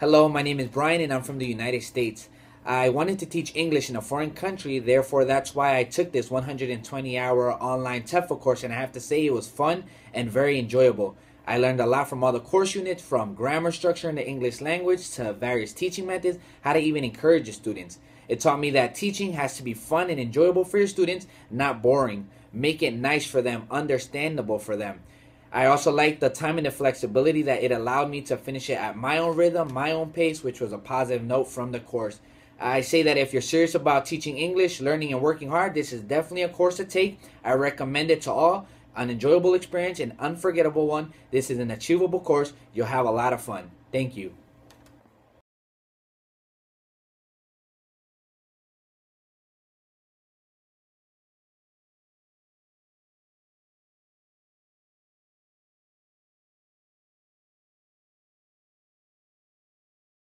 Hello, my name is Brian and I'm from the United States. I wanted to teach English in a foreign country, therefore that's why I took this 120-hour online TEFL course, and I have to say it was fun and very enjoyable. I learned a lot from all the course units, from grammar structure in the English language to various teaching methods, how to even encourage the students. It taught me that teaching has to be fun and enjoyable for your students, not boring. Make it nice for them, understandable for them. I also liked the time and the flexibility that it allowed me to finish it at my own rhythm, my own pace, which was a positive note from the course. I say that if you're serious about teaching English, learning and working hard, this is definitely a course to take. I recommend it to all. An enjoyable experience, an unforgettable one. This is an achievable course. You'll have a lot of fun. Thank you.